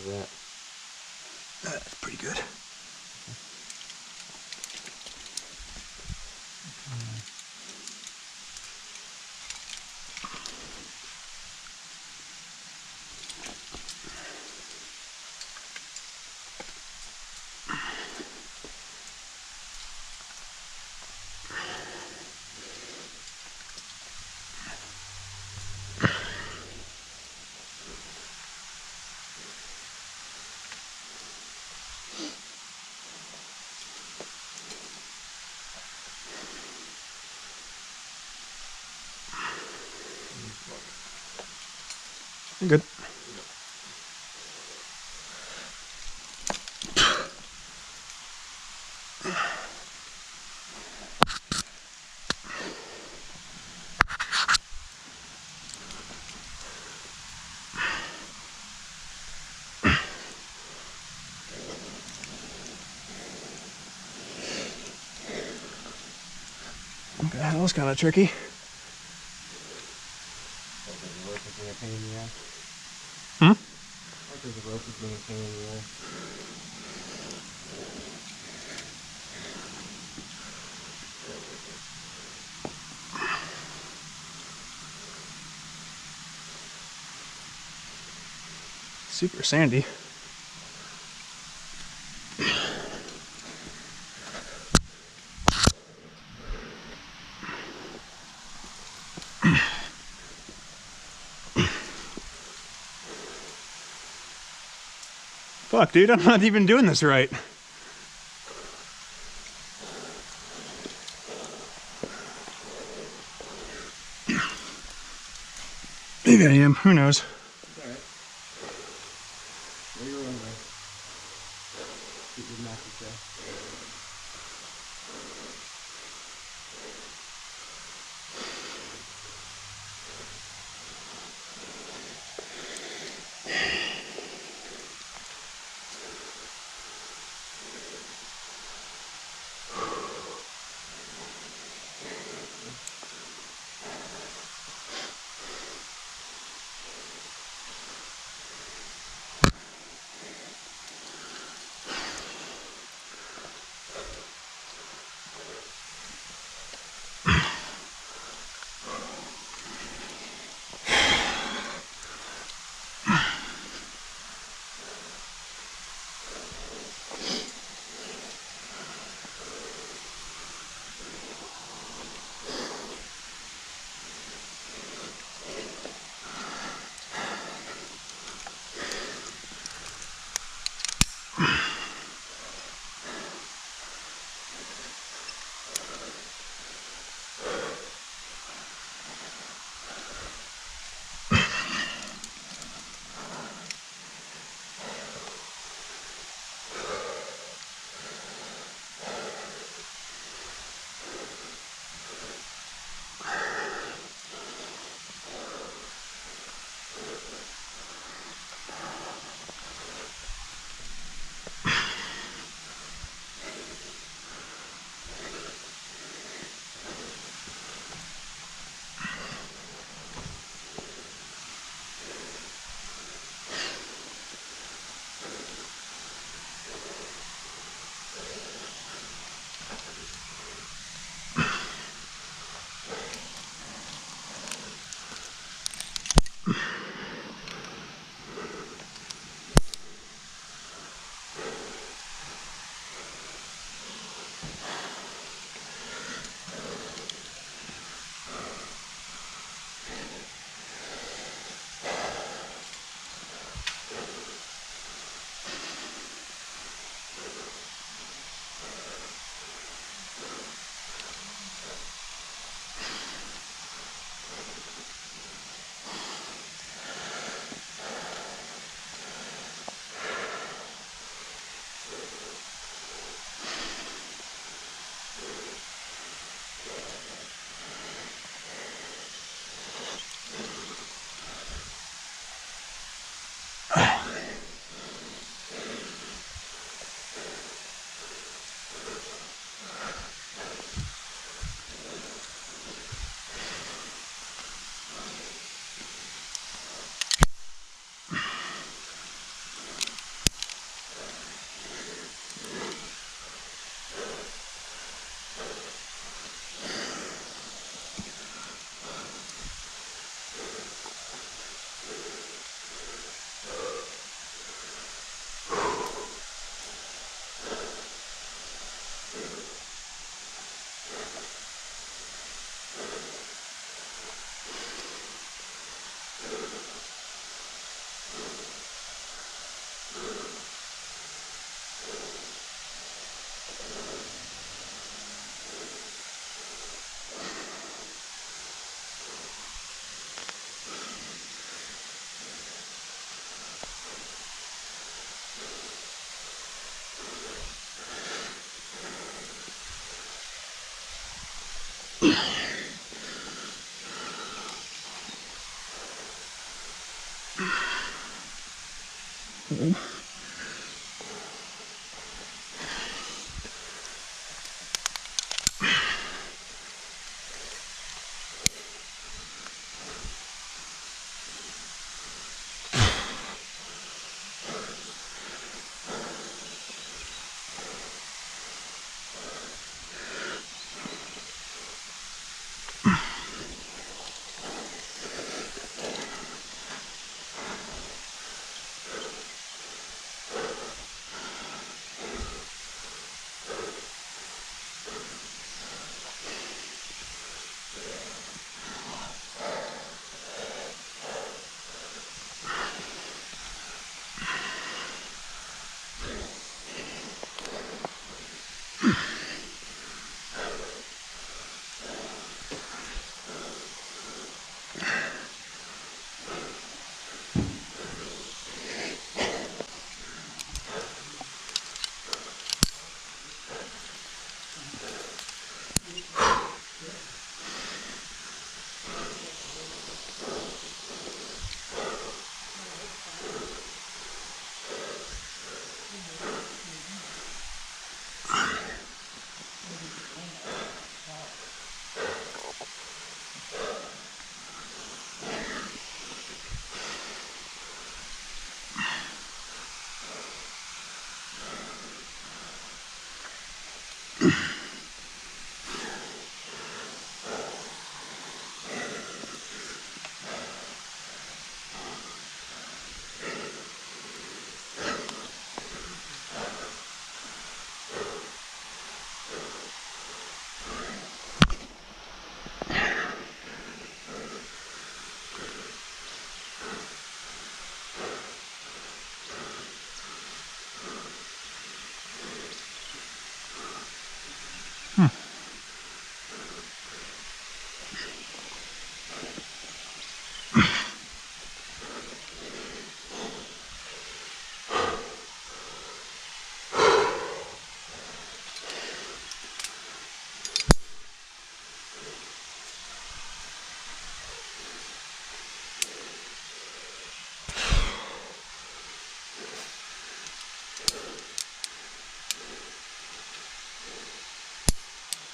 How's that? That's pretty good. Good. Okay, that was kind of tricky. Hmm? The rope is going to turn away. Super sandy. Fuck, dude, I'm not even doing this right. Maybe I am, who knows? It's alright. Go your own way. Keep your mouth down.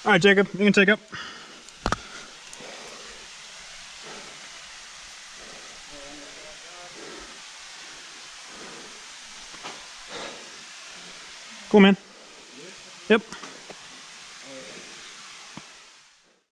All right, Jacob, you can take up. Cool, man. Yep.